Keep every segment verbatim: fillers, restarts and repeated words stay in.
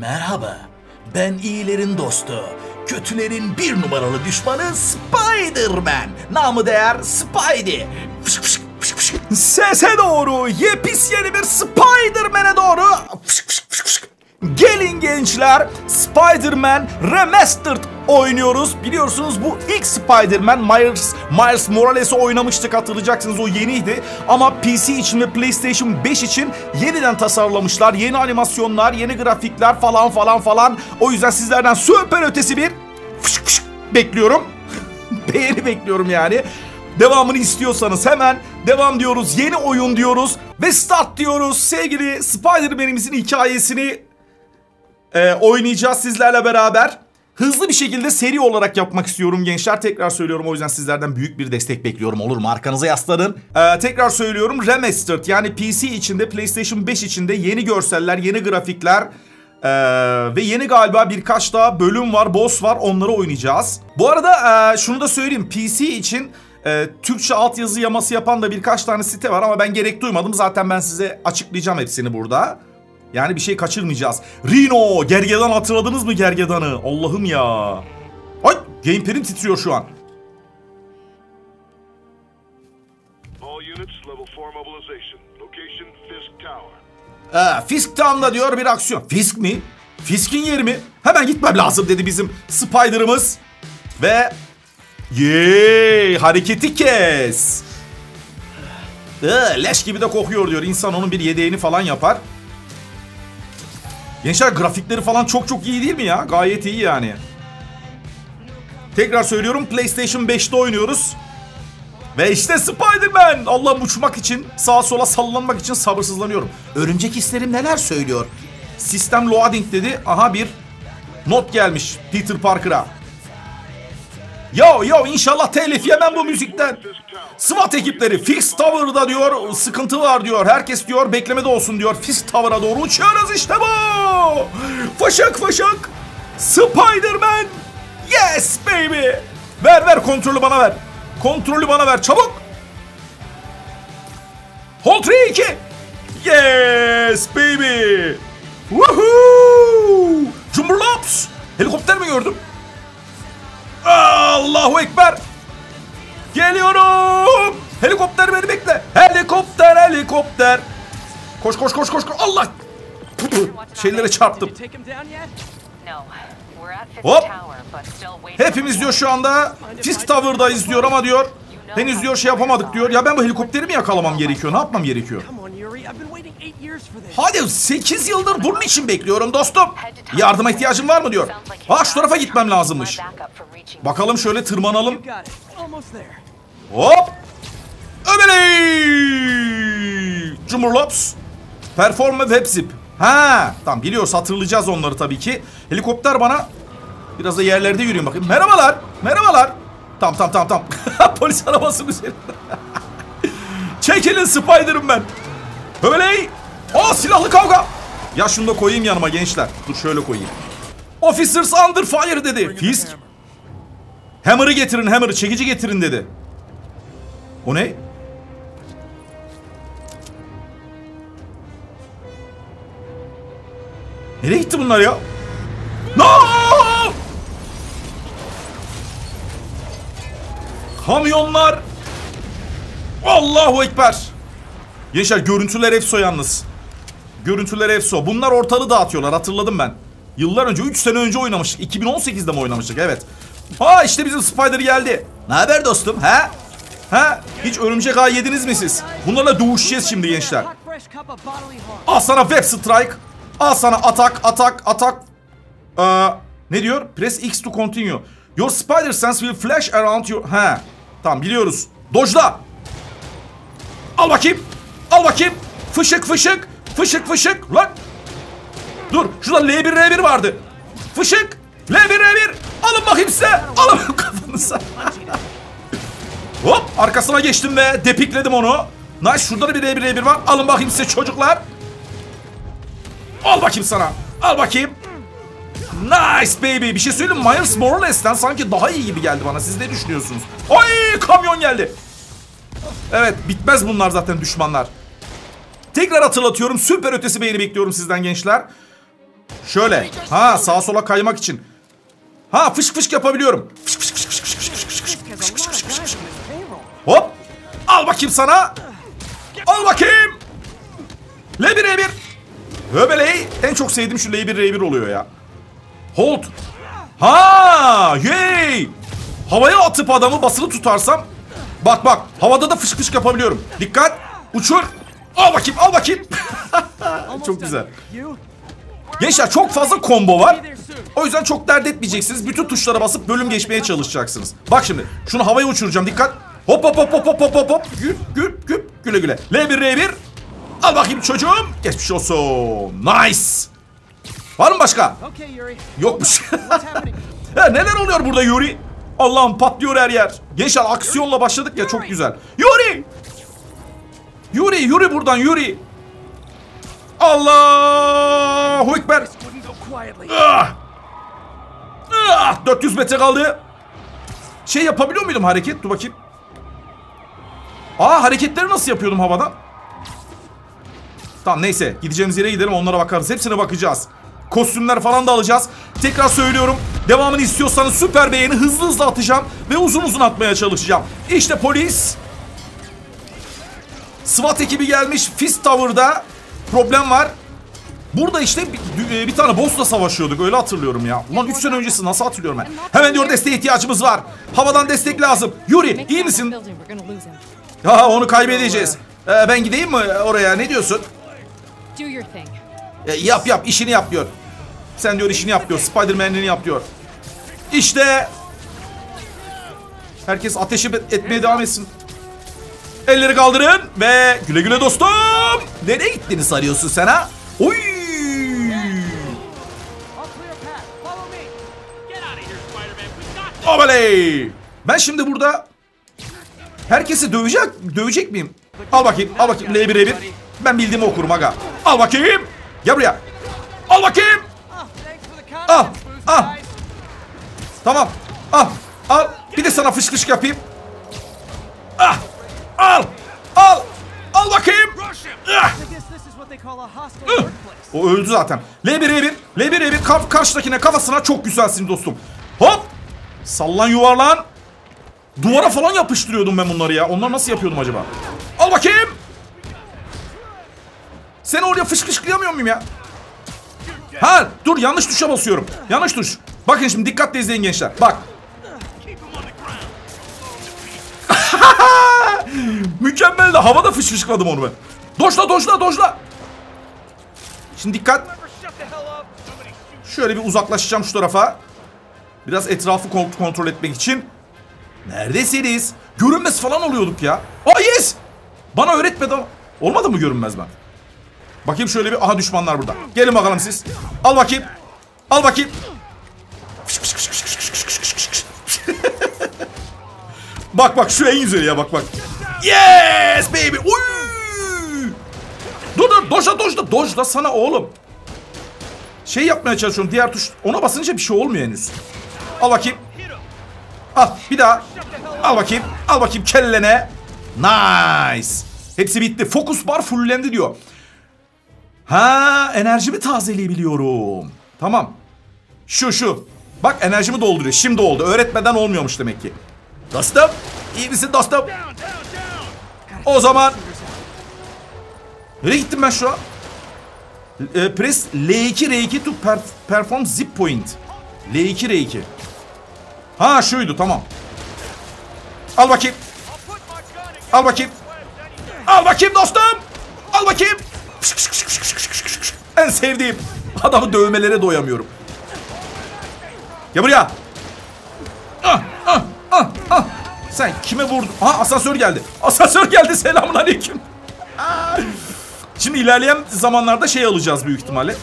Merhaba, ben iyilerin dostu, kötülerin bir numaralı düşmanı Spider-Man, namı değer Spidey. Fışk fışk fışk fışk. Sese doğru, yepis yeni bir Spider-Man'e doğru. Fışk fışk fışk fışk. Gelin gençler, Spider-Man Remastered oynuyoruz. Biliyorsunuz bu ilk Spider-Man, Miles, Miles Morales'i oynamıştık, hatırlayacaksınız, o yeniydi. Ama P C için ve PlayStation beş için yeniden tasarlamışlar. Yeni animasyonlar, yeni grafikler falan falan falan. O yüzden sizlerden süper ötesi bir fışk fışk bekliyorum. Beğeni bekliyorum yani. Devamını istiyorsanız hemen devam diyoruz, yeni oyun diyoruz ve start diyoruz. Sevgili Spider-Man'imizin hikayesini e, oynayacağız sizlerle beraber. Hızlı bir şekilde seri olarak yapmak istiyorum gençler. Tekrar söylüyorum, o yüzden sizlerden büyük bir destek bekliyorum, olur mu? Arkanıza yaslanın. Ee, tekrar söylüyorum, Remastered yani P C içinde, PlayStation beş içinde yeni görseller, yeni grafikler ee, ve yeni galiba birkaç daha bölüm var, boss var, onları oynayacağız. Bu arada e, şunu da söyleyeyim, P C için e, Türkçe altyazı yaması yapan da birkaç tane site var ama ben gerek duymadım. Zaten ben size açıklayacağım hepsini burada. Yani bir şey kaçırmayacağız. Rino, gergedan, hatırladınız mı gergedanı? Allah'ım ya. Ay, gamepad'im titriyor şu an. Ee, Fisk Tower'da diyor bir aksiyon. Fisk mi? Fisk'in yeri mi? Hemen gitmem lazım dedi bizim Spider'ımız. Ve yeee, hareketi kes. Ee, leş gibi de kokuyor diyor. İnsan onun bir yedeğini falan yapar. Gençler grafikleri falan çok çok iyi değil mi ya? Gayet iyi yani. Tekrar söylüyorum, PlayStation beş'te oynuyoruz. Ve işte Spider-Man. Allah'ım, uçmak için, sağa sola sallanmak için sabırsızlanıyorum. Örümcek hislerim neler söylüyor? Sistem loading dedi. Aha, bir not gelmiş Peter Parker'a. Yo yo, inşallah telif yemem bu müzikten. SWAT ekipleri Fisk Tower'da diyor sıkıntı var diyor. Herkes diyor beklemede olsun diyor. Fisk Tower'a doğru uçuyoruz, işte bu. Fışık fışık. Spider-Man. Yes baby. Ver ver kontrolü bana ver. Kontrolü bana ver çabuk. Hold üç iki. Yes baby. Woohoo. Cumburlaps. Helikopter mi gördüm? Allahu Ekber. Geliyorum. Helikopter beni bekle. Helikopter helikopter. Koş koş koş koş. Allah. Şeylere çarptım. Hop. Hepimiz diyor şu anda Fisk Tower'dayız diyor ama diyor henüz diyor şey yapamadık diyor. Ya ben bu helikopteri mi yakalamam gerekiyor? Ne yapmam gerekiyor? Hadi sekiz yıldır bunun için bekliyorum dostum. Yardıma ihtiyacın var mı diyor. Ha, şu tarafa gitmem lazımmış. Bakalım, şöyle tırmanalım. Hop. Öbeley. Cumhurlops. Performa web zip. Ha, tamam, biliyoruz, hatırlayacağız onları tabii ki. Helikopter bana. Biraz da yerlerde yürüyeyim bakayım. Merhabalar. Merhabalar. Tam tam tam tam. Polis arabasının üzerinde. Çekilin Spider'ım ben. Öbeley. Aa, silahlı kavga. Ya şunu da koyayım yanıma gençler. Dur şöyle koyayım. Officers under fire dedi. Fisk. Hammer'ı getirin, hammer'ı, çekici getirin dedi. O ne? Nereye gitti bunlar ya? No! Kamyonlar. Allahu Ekber. Gençler görüntüler efso yalnız. Görüntüler efso. Bunlar ortalığı dağıtıyorlar, hatırladım ben. Yıllar önce, üç sene önce oynamıştık. iki bin on sekiz'de mi oynamıştık? Evet. Ha, işte bizim Spider geldi. Ne haber dostum? Ha? Ha? Hiç örümcek ağı yediniz mi siz? Bunlarla dövüşeceğiz şimdi gençler. Al sana web strike. Al sana atak, atak, atak. Ee, ne diyor? Press X to continue. Your spider sense will flash around your... Ha. Tamam, biliyoruz. Dojla. Al bakayım. Al bakayım. Fışık fışık. Fışık fışık. Lan. Dur. Şurada L bir R bir vardı. Fışık. L bir R bir. Alın bakayım size. Alın kafanıza. Hop. Arkasına geçtim ve depikledim onu. Nice. Şurada da bir L bir R bir var. Alın bakayım size çocuklar. Al bakayım sana. Al bakayım. Nice baby. Bir şey söyleyeyim. Miles Morales'ten sanki daha iyi gibi geldi bana. Siz ne düşünüyorsunuz? Ay, kamyon geldi. Evet. Bitmez bunlar zaten düşmanlar. Tekrar hatırlatıyorum. Süper ötesi beğeni bekliyorum sizden gençler. Şöyle. Ha, sağa sola kaymak için. Ha, fışk fışk yapabiliyorum. Fışk fışk fışk fışk fışk fışk fışk fışk. Hop. Al bakayım sana. Al bakayım. L bir R bir. Höbeley. En çok sevdiğim şu L bir R bir oluyor ya. Hold. Ha, yey. Havaya atıp adamı basılı tutarsam. Bak bak. Havada da fışk fışk yapabiliyorum. Dikkat. Uçur. Al bakayım, al bakayım. Çok güzel. Gençler çok fazla combo var. O yüzden çok dert etmeyeceksiniz. Bütün tuşlara basıp bölüm geçmeye çalışacaksınız. Bak şimdi. Şunu havaya uçuracağım. Dikkat. Hop hop hop hop hop hop hop hop. Güp güp güp. Güle güle. L bir R bir. Al bakayım çocuğum. Geçmiş olsun. Nice. Var mı başka? Yokmuş. Ya neler oluyor burada Yuri? Allah'ım patlıyor her yer. Gençler aksiyonla başladık ya, çok güzel. Yuri. Yuri, Yuri buradan Yuri. Allahu Ekber. Ah. Ah, dört yüz metre kaldı. Şey yapabiliyor muydum hareket? Dur bakayım. Aa, hareketleri nasıl yapıyordum havada? Tamam neyse, gideceğimiz yere gidelim, onlara bakarız. Hepsine bakacağız. Kostümler falan da alacağız. Tekrar söylüyorum. Devamını istiyorsanız süper beğeni hızlı hızlı atacağım. Ve uzun uzun atmaya çalışacağım. İşte polis. SWAT ekibi gelmiş. Fisk Tower'da problem var. Burada işte bir, bir tane boss'la savaşıyorduk. Öyle hatırlıyorum ya. Ulan üç sene öncesi, nasıl hatırlıyorum ben. Hemen diyor desteğe ihtiyacımız var. Havadan destek lazım. Yuri iyi misin? Ha, onu kaybedeceğiz. Ee, ben gideyim mi oraya? Ne diyorsun? Ee, yap yap. işini yap diyor. Sen diyor işini yap diyor. Spider-Man'ini yap diyor. İşte. Herkes ateşi etmeye devam etsin. Elleri kaldırın ve güle güle dostum. Nereye gittiğini sarıyorsun sen ha? Oy! Obaley! Ben şimdi burada herkesi dövecek, dövecek miyim? Al bakayım, al bakayım L bir R bir. Ben bildiğimi okurum aga. Al bakayım. Gel buraya. Al bakayım. Al, al. Tamam. Al, al. Bir de sana fışk fışk yapayım. Ah! Al! Al! Al bakayım! Ah. Ah. O öldü zaten. L bir R bir. L bir R bir. Kar karşıdakine kafasına çok güzelsin dostum. Hop! Sallan yuvarlan. Duvara falan yapıştırıyordum ben bunları ya. Onlar nasıl yapıyordum acaba? Al bakayım! Seni oraya fışkışkılamıyor muyum ya? Ha! Dur, yanlış tuşa basıyorum. Yanlış tuş. Bakın şimdi dikkatle izleyin gençler. Bak. Mükemmel de havada fışkışladım onu ben. Doşla doşla doşla. Şimdi dikkat. Şöyle bir uzaklaşacağım şu tarafa. Biraz etrafı kontrol etmek için. Neredesiniz? Görünmez falan oluyorduk ya. Oh yes. Bana öğretmedi ama. Olmadı mı görünmez ben? Bakayım şöyle bir. Aha, düşmanlar burada. Gelin bakalım siz. Al bakayım. Al bakayım. Bak bak şu en güzeli ya, bak bak. Yes baby. Uy. Dur dur, doşla doşla doşla sana oğlum. Şey yapmaya çalışıyorum, diğer tuş. Ona basınca bir şey olmuyor henüz. Al bakayım. Al bir daha. Al bakayım. Al bakayım kellene. Nice. Hepsi bitti. Focus bar fullendi diyor. Ha, enerjimi tazeleyebiliyorum. Tamam. Şu şu. Bak enerjimi dolduruyor. Şimdi oldu. Öğretmeden olmuyormuş demek ki. Dostum. İyi misin dostum? O zaman nereye gittim ben şu an? E, press L iki R iki to per perform zip point. L iki R iki. Ha şuydu, tamam. Al bakayım. Al bakayım. Al bakayım dostum. Al bakayım. En sevdiğim. Adamı dövmelere doyamıyorum. Gel buraya. Ah ah ah ah. Sen kime vurdun? Ha, asansör geldi. Asansör geldi. Selamünaleyküm. Şimdi ilerleyen zamanlarda şey alacağız büyük ihtimalle.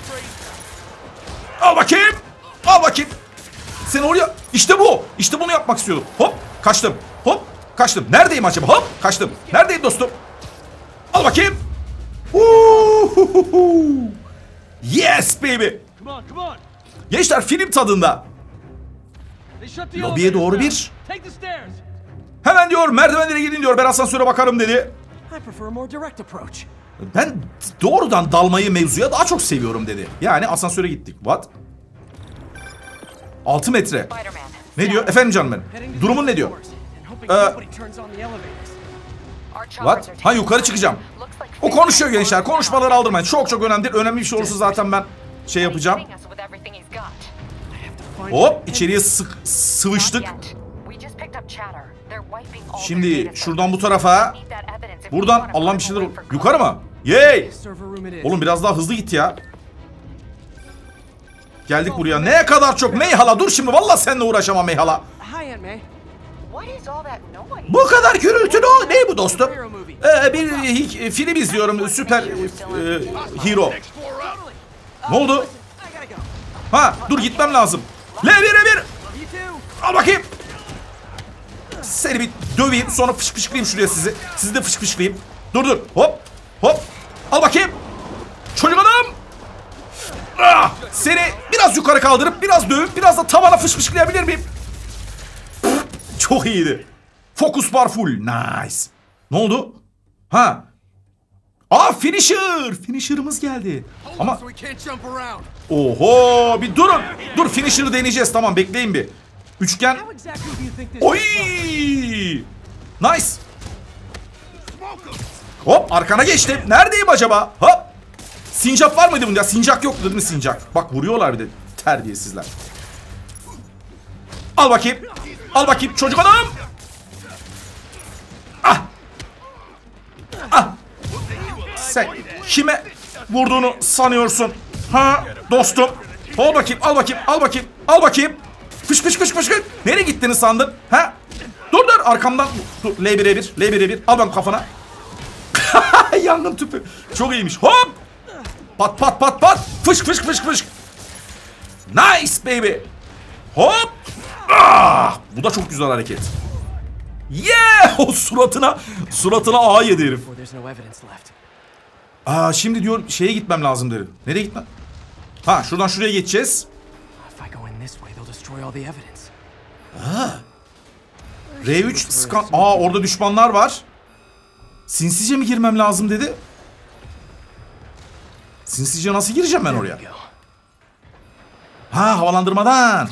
Al bakayım. Al bakayım. Sen oraya. İşte bu. İşte bunu yapmak istiyordum. Hop. Kaçtım. Hop. Kaçtım. Neredeyim acaba? Hop. Kaçtım. Neredeyim dostum? Al bakayım. Yes baby. Gençler film tadında. Lobiye doğru bir. Hemen diyor merdivenlere gidin diyor, ben asansöre bakarım dedi. Ben doğrudan dalmayı mevzuya daha çok seviyorum dedi. Yani asansöre gittik. What? altı metre. Ne diyor? Efendim canım benim. Durumun ne diyor? Ee, what? Ha, yukarı çıkacağım. O konuşuyor gençler. Konuşmaları aldırmayın. Çok çok önemli. Önemli bir şey olursa zaten ben şey yapacağım. Hop, içeriye sık, sıvıştık. Şimdi şuradan bu tarafa. Buradan Allah'ım bir şeyler... Yukarı mı? Yey! Oğlum biraz daha hızlı git ya. Geldik buraya. Ne kadar çok Meyhala. Dur şimdi. Valla seninle uğraşamam Meyhala. Bu kadar gürültü ne? Ne bu dostum? Ee, bir film izliyorum. Süper e, hero. Ne oldu? Ha dur, gitmem lazım. L bir E bir. Al bakayım. Seni bir döveyim, sonra fışk fışklayayım şuraya sizi. Sizi de fışk fışklayayım. Dur dur. Hop. Hop. Al bakayım. Çocuk adam. Ah, seni biraz yukarı kaldırıp biraz dövüp biraz da tavana fışk fışklayabilir miyim? Pff, çok iyiydi. Focus bar full. Nice. Ne oldu? Ha. Aa, finisher. Finisher'ımız geldi. Ama oho, bir durun. Dur, finisher'ı deneyeceğiz. Tamam, bekleyin bir. Üçgen. Oy! Nice. Hop, arkana geçtim. Neredeyim acaba? Hop. Sincap var mıydı bunda? Sincap yoktu değil mi sincap? Bak vuruyorlar bir de terbiyesizler. Al bakayım. Al bakayım çocuk adam. Ah. Ah. Sen kime vurduğunu sanıyorsun? Ha dostum. Al bakayım, al bakayım, al bakayım, al bakayım. Fış fış fış fış fış. Nereye gittiğini sandın? Ha? Dur dur, arkamdan. Dur, L bir E bir, L bir E bir. Al ben kafana. Yangın tüpü. Çok iyiymiş. Hop. Pat pat pat pat. Fış fış fış fış. Nice baby. Hop. Ah, bu da çok güzel hareket. Yeah! O suratına, suratına A yedi herif. Aa, şimdi diyor şeye gitmem lazım derim. Nereye gitmem? Ha, şuradan şuraya geçeceğiz. Ha. R üç scan. Aa, orada düşmanlar var. Sinsice mi girmem lazım dedi. Sinsice nasıl gireceğim ben oraya? Ha, havalandırmadan.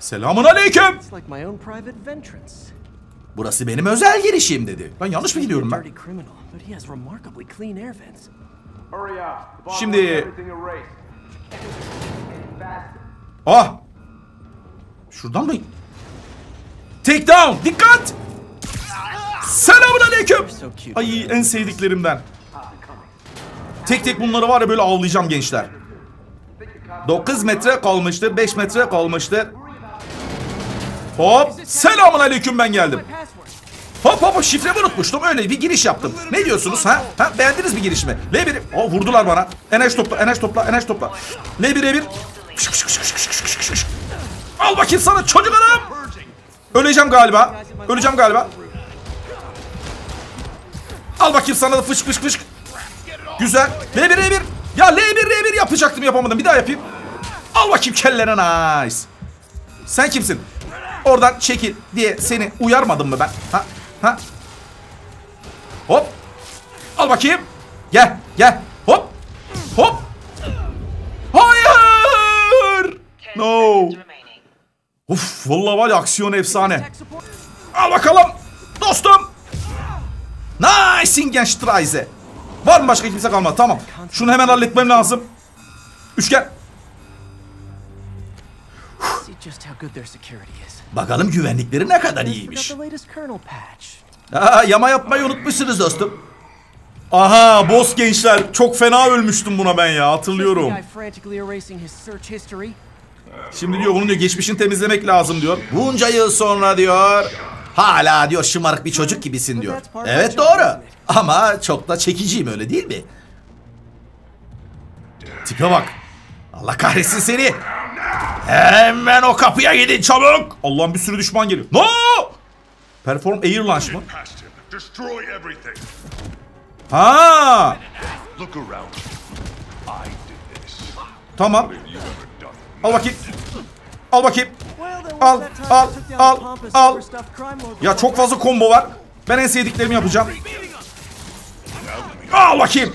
Selamun aleyküm. Burası benim özel girişim dedi. Ben yanlış mı gidiyorum ben? Şimdi. Ah. Şuradan mı? Take down. Dikkat. Selamun aleyküm. Ay, en sevdiklerimden. Tek tek bunları var ya böyle avlayacağım gençler. dokuz metre kalmıştı. beş metre kalmıştı. Hop. Selamun aleyküm, ben geldim. Hop hop, şifremi unutmuştum. Öyle bir giriş yaptım. Ne diyorsunuz ha? Ha, beğendiniz mi girişimi? L bir. Aa, vurdular bana. Enerji topla, enerji topla, enerji topla. L bir E bir. Al bakayım sana çocuk adam. Öleceğim galiba. Öleceğim galiba. Al bakayım sana da fışk fışk fışk. Güzel. L bir E bir. Ya L bir E bir yapacaktım, yapamadım. Bir daha yapayım. Al bakayım kellene, nice. Sen kimsin? Oradan çekil diye seni uyarmadım mı ben? Ha? Ha? Hop. Al bakayım. Gel. Gel. Hop. Hop. Hayır. No. Uf, vallahi var ya, aksiyon efsane. Al bakalım dostum. Nice Ingenstreise. Var mı başka kimse? Kalmadı. Tamam. Şunu hemen halletmem lazım. Üçgen. Bakalım güvenlikleri ne kadar iyiymiş. Aa, yama yapmayı unutmuşsunuz dostum. Aha, boss gençler. Çok fena ölmüştüm buna ben ya. Hatırlıyorum. Şimdi diyor bunu diyor geçmişini temizlemek lazım diyor. Bunca yıl sonra diyor. Hala diyor şımarık bir çocuk gibisin diyor. Evet doğru. Ama çok da çekiciyim, öyle değil mi? Tipe bak. Allah kahretsin seni. Hemen o kapıya gidin çabuk. Allah'ım, bir sürü düşman geliyor. No! Perform air launch mı? Ha! Tamam. Al bakayım. Al bakayım. Al, al, al, al. Ya çok fazla combo var. Ben en sevdiklerimi yapacağım. Al bakayım.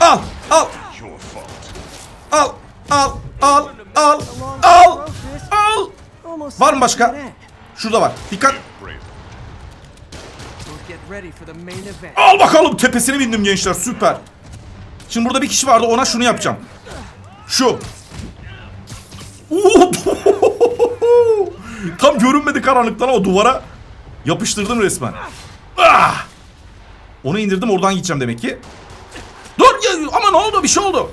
Al, al. Al, al, al, al, al, al. Var mı başka? Şurada var. Dikkat. Al bakalım, tepesine bindim gençler, süper. Şimdi burada bir kişi vardı, ona şunu yapacağım. Şu. Tam görünmedi karanlıktan, o duvara yapıştırdım resmen. Ah! Onu indirdim, oradan gideceğim demek ki. Dur ya, ama ne oldu, bir şey oldu.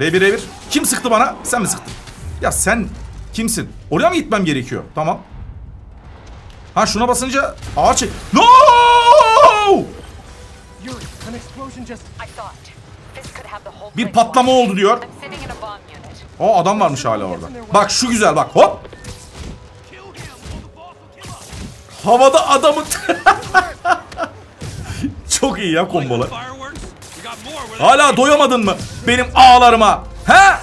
L bir E bir. Kim sıktı bana? Sen mi sıktın? Ya sen kimsin? Oraya mı gitmem gerekiyor? Tamam. Ha şuna basınca ağa çek. No! Bir patlama oldu diyor. O adam varmış hala orada. Bak şu güzel, bak hop. Havada adamı. Çok iyi ya kombolar. Hala doyamadın mı benim ağlarıma? He?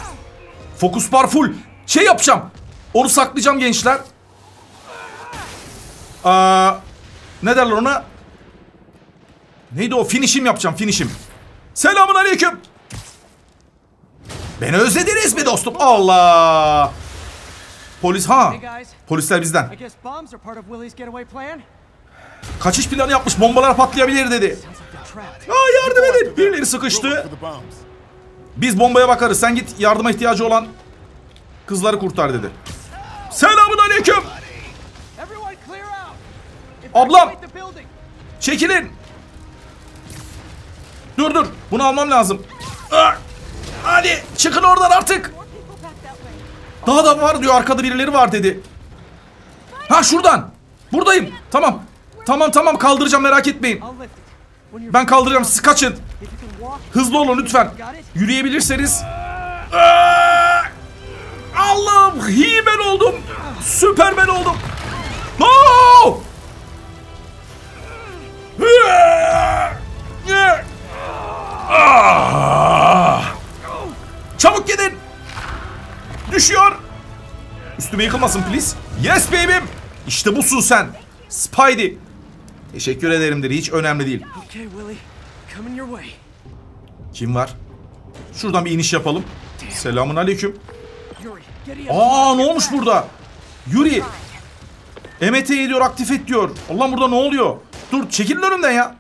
Fokus bar full. Şey yapacağım. Onu saklayacağım gençler. Aa, ne derler ona? Neydi o? Finish'im yapacağım, finish'im. Selamun aleyküm. Beni özlediniz mi dostum? Allah. Polis ha. Polisler bizden. Kaçış planı yapmış. Bombalar patlayabilir dedi. Aa, yardım edin. Birileri sıkıştı. Biz bombaya bakarız. Sen git yardıma ihtiyacı olan kızları kurtar dedi. Selamun aleyküm. Ablam. Çekilin. Dur dur. Bunu almam lazım. Aa, hadi çıkın oradan artık. Daha da var diyor. Arkada birileri var dedi. Ha şuradan. Buradayım. Tamam. Tamam tamam, kaldıracağım, merak etmeyin. Ben kaldıracağım, siz kaçın. Hızlı olun lütfen. Yürüyebilirseniz. Aa, Allah'ım, hiben oldum. Süpermen oldum. No! Çabuk gidin. Düşüyor. Üstüme yıkılmasın please. Yes baby'im. İşte busun sen. Spidey. Teşekkür ederim dedi. Hiç önemli değil. Kim var? Şuradan bir iniş yapalım. Selamun aleyküm. Aa, ne olmuş burada? Yuri. M T'yi diyor aktif et diyor. Allah, burada ne oluyor? Dur, çekilin önümden ya.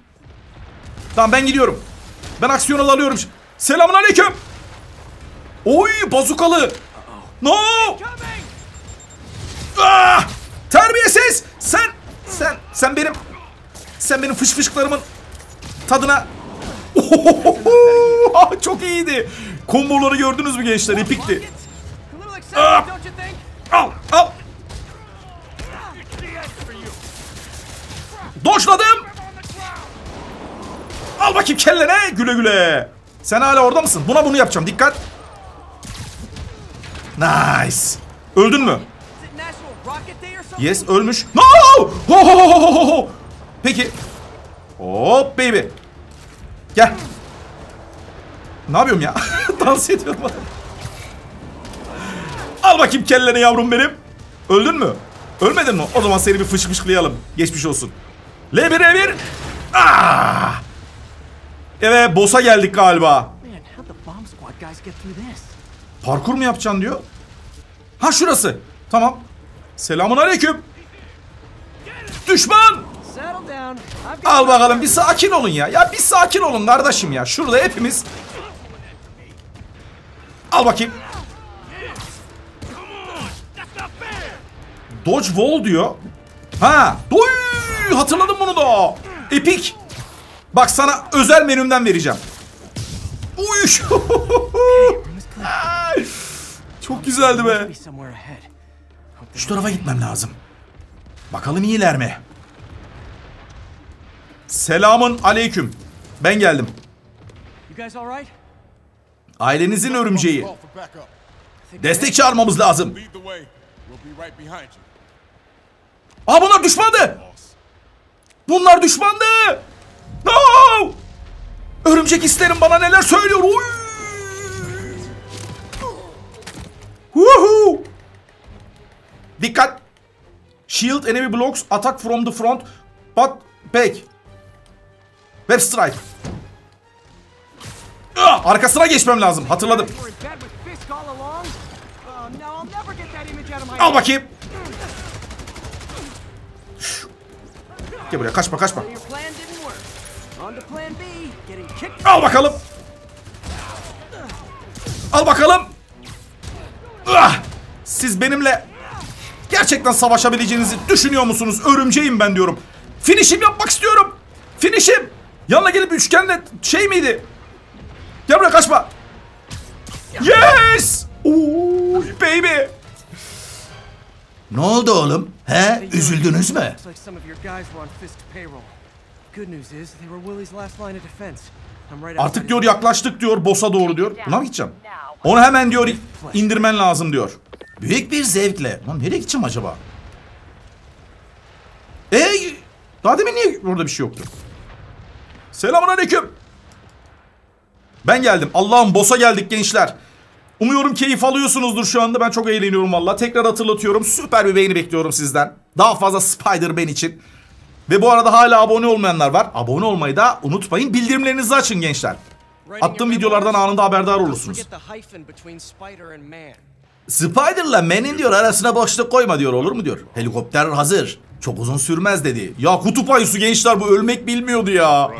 Tamam, ben gidiyorum. Ben aksiyonu alıyorum. Selamun aleyküm. Oy, bazukalı. No. Ah, terbiyesiz. Sen sen sen benim sen benim fış fışklarımın tadına. Ohohoho, çok iyiydi. Komboları gördünüz mü gençler? Epikti. Ah, al al. Doşladım. Al bakayım kellene, güle güle. Sen hala orada mısın? Buna bunu yapacağım, dikkat. Nice. Öldün mü? Yes, ölmüş. No! Ohohoho. Peki. Hop baby. Gel. Ne yapıyorum ya? Dans ediyorum. Al bakayım kellene yavrum benim. Öldün mü? Ölmedin mi? O zaman seni bir fış fışklayalım. Geçmiş olsun. L bir E bir. Aa! Evet, boss'a geldik galiba. Parkur mu yapacaksın diyor. Ha şurası. Tamam. Selamun aleyküm. Düşman. Al bakalım, bir sakin olun ya. Ya bir sakin olun kardeşim ya. Şurada hepimiz. Al bakayım. Dodge wall diyor. Ha. Doy. Hatırladım bunu da. Epik. Bak, sana özel menümden vereceğim. Uyuş. Çok güzeldi be. Şu tarafa gitmem lazım. Bakalım iyiler mi? Selamın aleyküm. Ben geldim. Ailenizin örümceği. Destek çağırmamız lazım. Aa, bunlar düşmandı. Bunlar düşmandı. No! Örümcek hislerim bana neler söylüyor. Uy! Woohoo! Dikkat. Shield enemy blocks attack from the front but back. Web Strike. Arkasına geçmem lazım. Hatırladım. Al bakayım. Gel buraya, kaçma kaçma. Al bakalım. Al bakalım. Siz benimle gerçekten savaşabileceğinizi düşünüyor musunuz? Örümceğim ben diyorum. Finish'im yapmak istiyorum. Finish'im. Yanına gelip üçgenle şey miydi? Gel buraya, kaçma. Yes. Ooh, baby. Ne oldu oğlum? He? Üzüldünüz mü? Artık diyor yaklaştık diyor boss'a doğru diyor. Buna mı gideceğim? Onu hemen diyor indirmen lazım diyor. Büyük bir zevkle. Lan nereye gideceğim acaba? Ee, daha demin niye burada bir şey yoktu? Selamünaleyküm. Ben geldim. Allah'ım, boss'a geldik gençler. Umuyorum keyif alıyorsunuzdur şu anda. Ben çok eğleniyorum valla. Tekrar hatırlatıyorum. Süper bir beğeni bekliyorum sizden. Daha fazla Spider-Man için. Ve bu arada hala abone olmayanlar var. Abone olmayı da unutmayın. Bildirimlerinizi açın gençler. Attığım videolardan anında haberdar olursunuz. Spider'la Man'in diyor arasına boşluk koyma diyor, olur mu diyor. Helikopter hazır. Çok uzun sürmez dedi. Ya kutup ayısı gençler, bu ölmek bilmiyordu ya.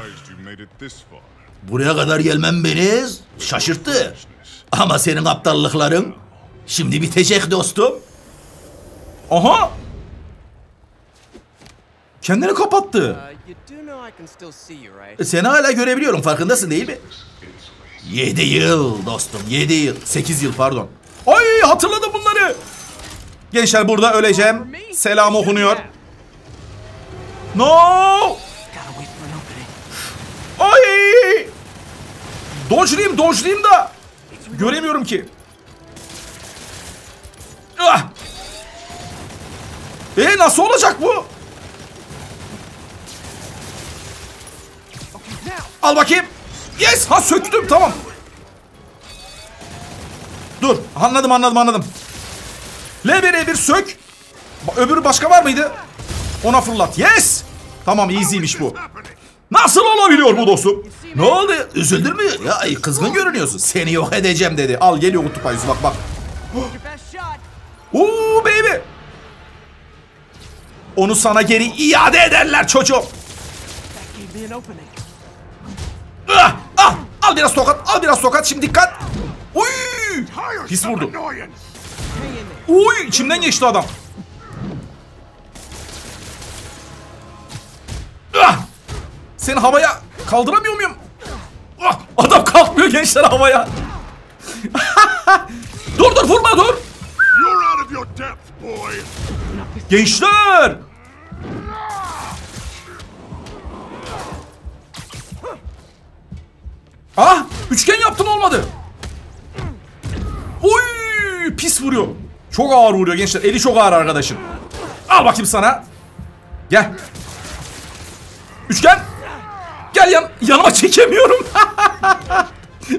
Buraya kadar gelmem beni şaşırttı. Ama senin aptallıkların şimdi bitecek dostum. Aha. Kendini kapattı. Seni hala görebiliyorum, farkındasın değil mi? Yedi yıl dostum, yedi yıl. Sekiz yıl pardon. Ay, hatırladım bunları. Gençler burada öleceğim. Selam okunuyor. No. Ay. Dojlayayım, dojlayayım da. Göremiyorum ki. Ah. E nasıl olacak bu? Al bakayım. Yes, ha söktüm, tamam. Dur, anladım anladım anladım. L bir'e bir sök. Öbürü başka var mıydı? Ona fırlat. Yes. Tamam, easy'miş bu. Nasıl olabiliyor bu dostum? Ne oldu? Üzüldün mü? Ya kızgın görünüyorsun. Seni yok edeceğim dedi. Al geliyor kutup ayısı, bak bak. Uuu baby. Onu sana geri iade ederler çocuğum. Ah, ah, al biraz tokat, al biraz tokat. Şimdi dikkat. Uy, pis vurdu. Uy, içimden geçti adam. Ah. Seni havaya kaldıramıyor muyum? Ah, adam kalkmıyor gençler havaya. Dur dur, vurma dur. Gençler. Ah, üçgen yaptım, olmadı. Oy, pis vuruyor. Çok ağır vuruyor gençler. Eli çok ağır arkadaşım. Al bakayım sana. Gel. Üçgen. Gel yan, yanıma çekemiyorum.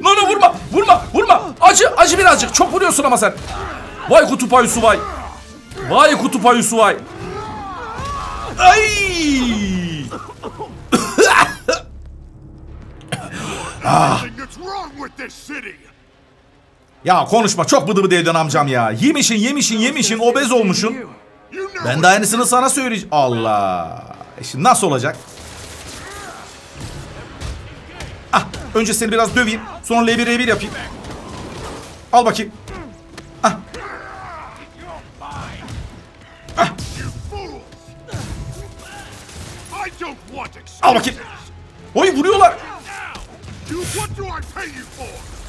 No no, vurma vurma vurma. Acı acı birazcık. Çok vuruyorsun ama sen. Vay kutup ayısı vay. Vay kutup ayısı vay. Ay. Ah. Ya konuşma, çok bıdı bıdı ediyorsun amcam ya. Yemişin yemişin yemişin, obez olmuşsun. Ben de aynısını sana söyleyeceğim. Allah. E şimdi nasıl olacak? Ah, önce seni biraz döveyim. Sonra L bir'e bir yapayım. Al bakayım. Ah. Ah. Al bakayım. Oy, vuruyorlar.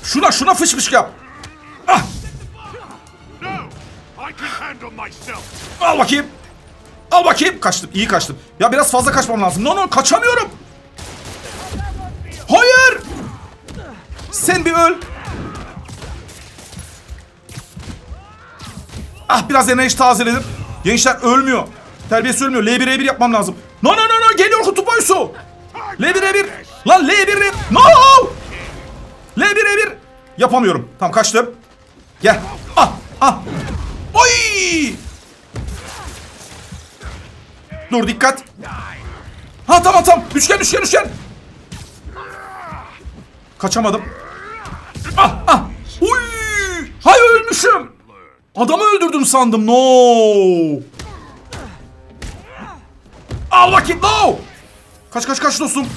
Şuna şuna fış fış yap. Ah. Al bakayım. Al bakayım. Kaçtım. İyi kaçtım. Ya biraz fazla kaçmam lazım. No no, kaçamıyorum. Hayır. Sen bir öl. Ah, biraz enerji tazeledim. Gençler ölmüyor. Terbiyesi ölmüyor. L bir'e bir yapmam lazım. No no no no, geliyor kutup ayısı. L bir'e bir. Lan L bir'e bir. No! L bir'e bir. Yapamıyorum. Tamam, kaçtım. Gel. Ah ah. Oy! Dur, dikkat. Ha tamam tamam. Üçgen üçgen üçgen. Kaçamadım. Ah ah. Uy! Hay ölmüşüm. Adamı öldürdüm sandım. No. Al vakit. No. Kaç kaç kaç dostum.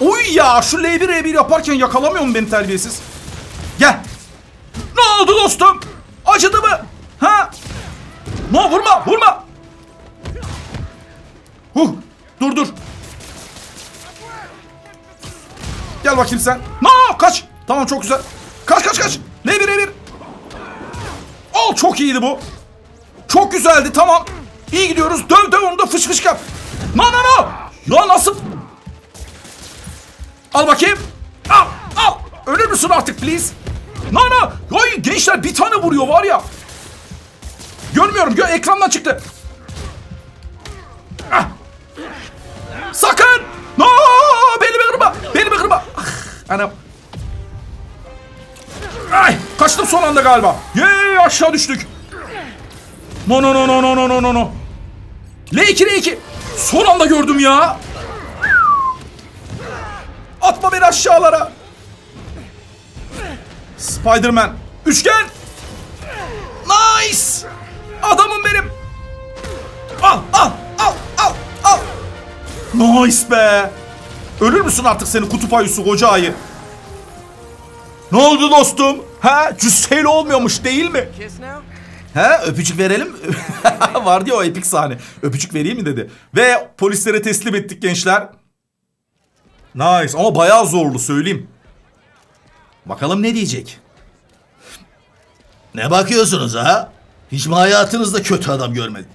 Oy ya, şu L bir E bir yaparken yakalamıyor mu beni terbiyesiz? Gel. Ne oldu dostum? Acıdı mı? Ha? No, vurma vurma. Huh, dur dur. Gel bakayım sen. No, kaç. Tamam, çok güzel. Kaç kaç kaç. L bir E bir. Al, çok iyiydi bu. Çok güzeldi, tamam. İyi gidiyoruz. Döv döv onu da, fış fış yap. No no no. Ya nasıl? Al bakayım. Al al. Ölür müsün artık please? No no. Oy, gençler bir tane vuruyor var ya. Görmüyorum. Gö ekrandan çıktı. Ah. Sakın. No, belimi kırma. Belimi kırma. Ah, anam. Ay, kaçtım son anda galiba. Yeee, aşağı düştük. No no no no no no no no. L iki L iki. Son anda gördüm ya. Atma beni aşağılara. Spider-Man. Üçgen. Nice. Adamım benim. Al al al al al. Nice be. Ölür müsün artık seni kutup ayısı koca ayı? Ne oldu dostum? Ha, cüsseli olmuyormuş değil mi? Ha, öpücük verelim. Vardı ya o epik sahne. Öpücük vereyim mi dedi. Ve polislere teslim ettik gençler. Nice, ama bayağı zorlu söyleyeyim. Bakalım ne diyecek? Ne bakıyorsunuz ha? Hiç mi hayatınızda kötü adam görmedim?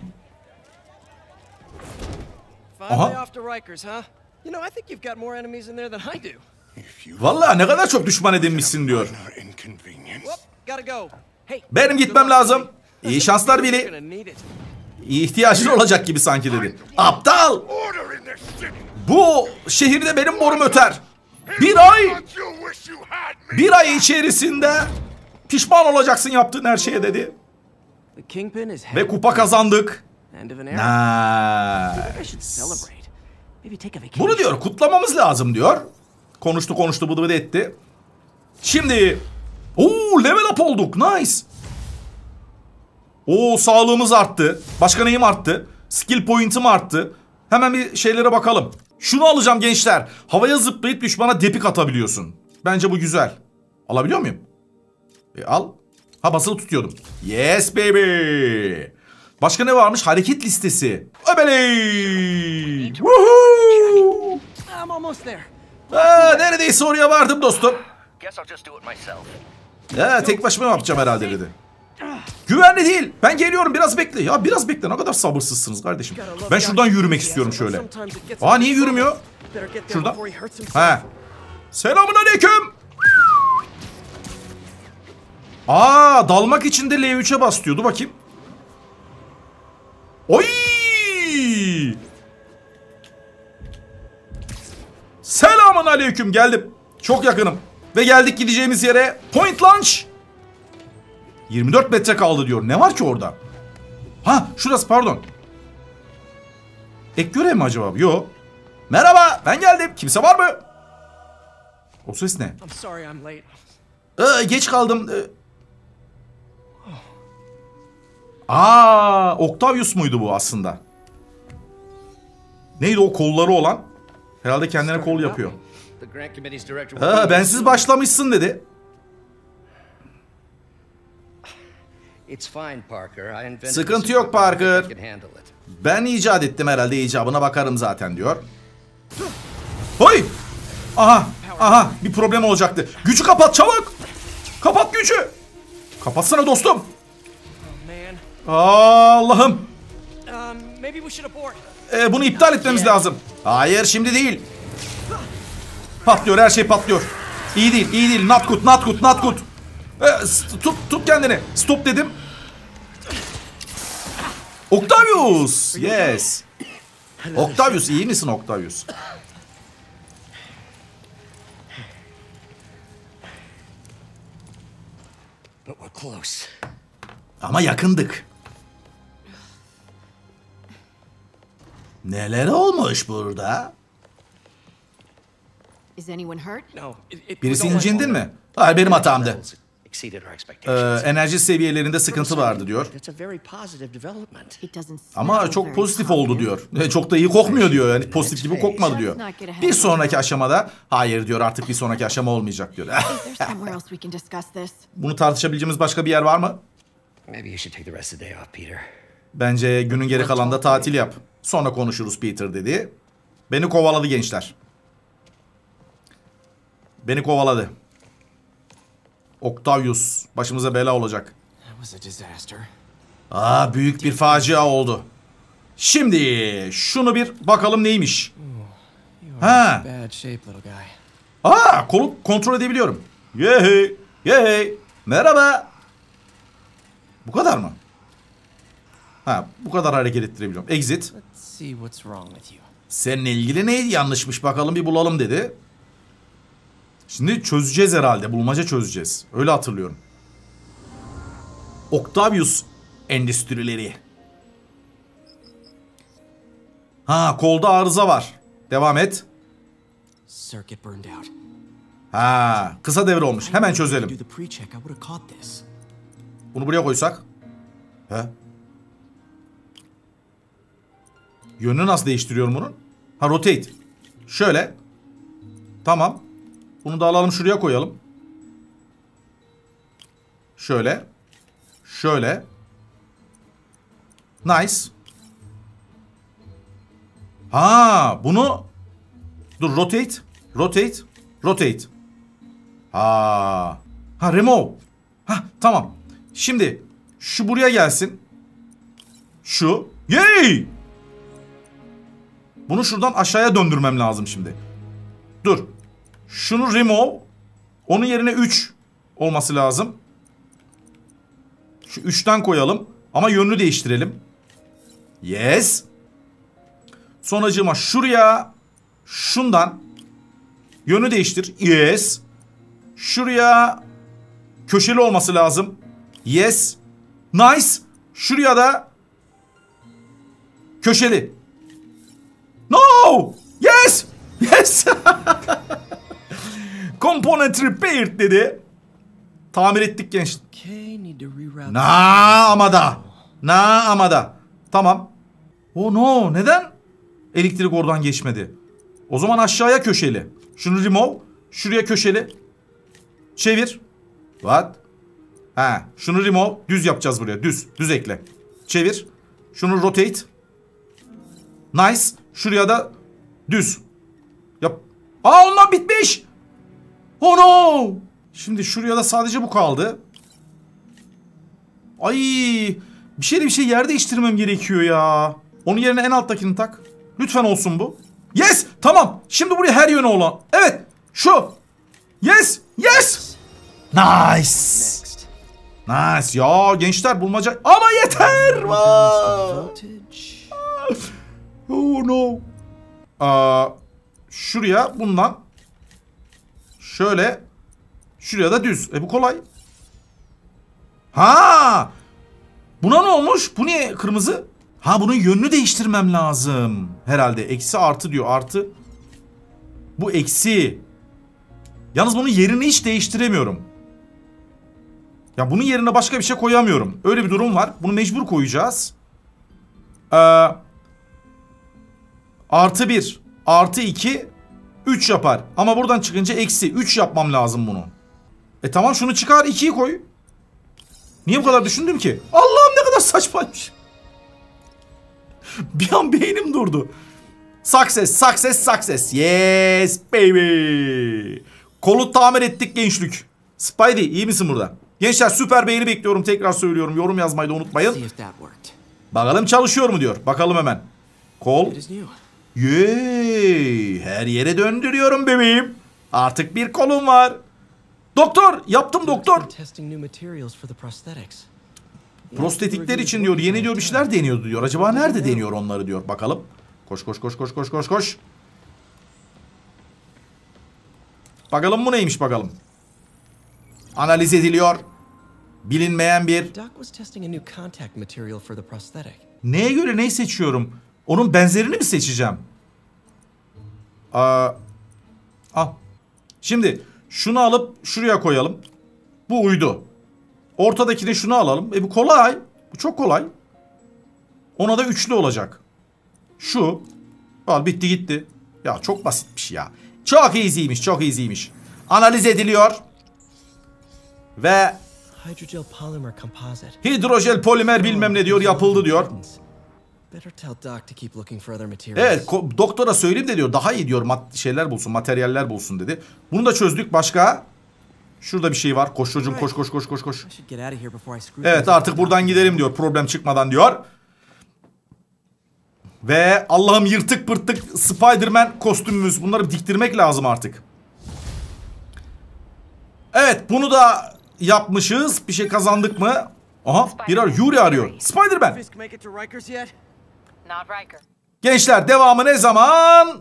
Aha. Vallahi ne kadar çok düşman edinmişsin diyor. Benim gitmem lazım. İyi şanslar Billy. İhtiyacın olacak gibi sanki dedi. Aptal! Bu şehirde benim morum öter. Bir ay, bir ay içerisinde pişman olacaksın yaptığın her şeye dedi. Ve kupa kazandık. Nice. Bunu diyor kutlamamız lazım diyor. Konuştu konuştu bu da bıdı etti. Şimdi ooo, level up olduk. Nice. Oo, sağlığımız arttı. Başka neyim arttı? Skill point'im arttı. Hemen bir şeylere bakalım. Şunu alacağım gençler. Havaya zıplayıp düşmana depik atabiliyorsun. Bence bu güzel. Alabiliyor muyum? E, al. Ha, basılı tutuyordum. Yes baby. Başka ne varmış? Hareket listesi. Öbeley. Woohoo. Aa, neredeyse oraya vardım dostum. Ya, tek başıma yapacağım herhalde dedi. Güvenli değil. Ben geliyorum, biraz bekle. Ya biraz bekle, ne kadar sabırsızsınız kardeşim. Ben şuradan yürümek istiyorum şöyle. Aa, niye yürümüyor? Şuradan. He. Selamun aleyküm. Aa, dalmak için de L üç'e bas diyordu bakayım. Oy! Selamun aleyküm, geldim. Çok yakınım. Ve geldik gideceğimiz yere. Point Launch. yirmi dört metre kaldı diyor. Ne var ki orada? Ha, şurası, pardon. Ek görev mi acaba? Yok. Merhaba, ben geldim. Kimse var mı? O ses ne? Ee, geç kaldım. Ee... Aa, Octavius muydu bu aslında? Neydi o kolları olan? Herhalde kendine kol yapıyor. Ha, bensiz başlamışsın dedi. Sıkıntı yok Parker. Ben icat ettim herhalde, icabına bakarım zaten diyor. Oy! Aha! Aha! Bir problem olacaktı. Gücü kapat çabuk! Kapat gücü! Kapatsana dostum! Allah'ım! Ee, bunu iptal etmemiz lazım. Hayır, şimdi değil. Patlıyor, her şey patlıyor. İyi değil, iyi değil. Not good, not good, not good. Tut, tut kendini. Stop dedim. Octavius. Yes. Octavius, iyi misin Octavius? Ama yakındık. Neler olmuş burada? Birisi incindi mi? Hayır, benim hatamdı. Ee, enerji seviyelerinde sıkıntı vardı diyor. Ama çok pozitif oldu diyor. Çok da iyi kokmuyor diyor. Yani pozitif gibi kokmadı diyor. Bir sonraki aşamada hayır diyor, artık bir sonraki aşama olmayacak diyor. Bunu tartışabileceğimiz başka bir yer var mı? Bence günün geri kalanında tatil yap. Sonra konuşuruz Peter dedi. Beni kovaladı gençler. Beni kovaladı. Octavius başımıza bela olacak. Aa, büyük bir facia oldu. Şimdi şunu bir bakalım neymiş. Ha. Aa, kolu kontrol edebiliyorum. Yehey, yehey. Merhaba. Bu kadar mı? Ha, bu kadar hareket ettirebiliyorum. Exit. Seninle ilgili neydi yanlışmış bakalım bir bulalım dedi. Şimdi çözeceğiz herhalde. Bulmaca çözeceğiz. Öyle hatırlıyorum. Octavius endüstrileri. Ha, kolda arıza var. Devam et. Ha, kısa devre olmuş. Hemen çözelim. Bunu buraya koysak. He? Yönünü nasıl değiştiriyorum bunun? Ha, rotate. Şöyle. Tamam. Bunu da alalım, şuraya koyalım. Şöyle. Şöyle. Nice. Ha, bunu dur, rotate, rotate, rotate. Ha. Ha, remove. Ha, tamam. Şimdi şu buraya gelsin. Şu. Yay! Bunu şuradan aşağıya döndürmem lazım şimdi. Dur. Şunu remove. Onun yerine üç olması lazım. Şu üçten koyalım. Ama yönünü değiştirelim. Yes. Sonucuma şuraya. Şundan. Yönü değiştir. Yes. Şuraya. Köşeli olması lazım. Yes. Nice. Şuraya da. Köşeli. No. Yes. Yes. Component repaired dedi. Tamir ettik genç. Na amada. Na amada. Tamam. Oh no. Neden? Elektrik oradan geçmedi. O zaman aşağıya köşeli. Şunu remove. Şuraya köşeli. Çevir. What? Ha. Şunu remove. Düz yapacağız buraya. Düz. Düz ekle. Çevir. Şunu rotate. Nice. Şuraya da düz. Yap. Aa, ondan bitmiş. Oh no! Şimdi şuraya da sadece bu kaldı. Ay, bir şeyle bir şey yer değiştirmem gerekiyor ya. Onun yerine en alttakini tak. Lütfen olsun bu. Yes! Tamam. Şimdi buraya her yöne olan. Evet. Şu. Yes! Yes! Nice. Nice. Ya gençler, bulmaca. Ama yeter. Oh no. Aa, şuraya bundan. Şöyle. Şuraya da düz. E bu kolay. Ha! Buna ne olmuş? Bu niye kırmızı? Ha, bunun yönünü değiştirmem lazım. Herhalde. Eksi artı diyor. Artı. Bu eksi. Yalnız bunun yerini hiç değiştiremiyorum. Ya bunun yerine başka bir şey koyamıyorum. Öyle bir durum var. Bunu mecbur koyacağız. Ee, artı bir. Artı iki. üç yapar. Ama buradan çıkınca eksi. üç yapmam lazım bunu. E tamam, şunu çıkar, ikiyi koy. Niye bu kadar düşündüm ki? Allah'ım, ne kadar saçmaymış. Bir an beynim durdu. Success, success, success. Yes baby. Kolu tamir ettik gençlik. Spidey, iyi misin burada? Gençler, süper beyni bekliyorum. Tekrar söylüyorum. Yorum yazmayı da unutmayın. Bakalım çalışıyor mu diyor. Bakalım hemen. Kol. Yeeey, her yere döndürüyorum bebeğim. Artık bir kolum var. Doktor, yaptım doktor. Prostetikler için diyor, yeni diyor bir şeyler deniyordu diyor. Acaba nerede deniyor onları diyor. Bakalım. Koş koş koş koş koş koş koş. Bakalım bu neymiş bakalım. Analiz ediliyor. Bilinmeyen bir. Neye göre neyi seçiyorum? Onun benzerini mi seçeceğim? Aa, al. Şimdi şunu alıp şuraya koyalım. Bu uydu. Ortadakini şunu alalım. E bu kolay. Bu çok kolay. Ona da üçlü olacak. Şu. Al bitti gitti. Ya çok basitmiş ya. Çok easy'ymiş, çok easy'ymiş. Analiz ediliyor. Ve hidrojel polimer bilmem ne diyor, yapıldı diyor. Evet, doktora söyleyeyim de diyor, daha iyi diyor şeyler bulsun, materyaller bulsun dedi. Bunu da çözdük. Başka? Şurada bir şey var. Koş çocuğum, koş koş koş koş koş. Evet, artık buradan gidelim diyor, problem çıkmadan diyor. Ve Allah'ım, yırtık pırtık Spider-Man kostümümüz. Bunları diktirmek lazım artık. Evet, bunu da yapmışız. Bir şey kazandık mı? Aha, bir ar Yuri arıyor. Spider-Man. Gençler, devamı ne zaman?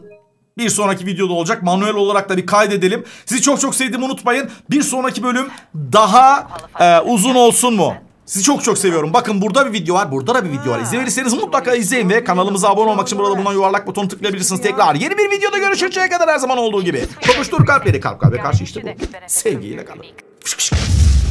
Bir sonraki videoda olacak. Manuel olarak da bir kaydedelim. Sizi çok çok sevdiğimi unutmayın. Bir sonraki bölüm daha e, uzun olsun mu? Sizi çok çok seviyorum. Bakın, burada bir video var. Burada da bir video var. İzin verirseniz mutlaka izleyin ve kanalımıza abone olmak için burada bulunan yuvarlak butonu tıklayabilirsiniz. Tekrar yeni bir videoda görüşünceye kadar her zaman olduğu gibi. Kopuştur kalpleri, kalp kalbe karşı, işte bu. Sevgiyle kalın.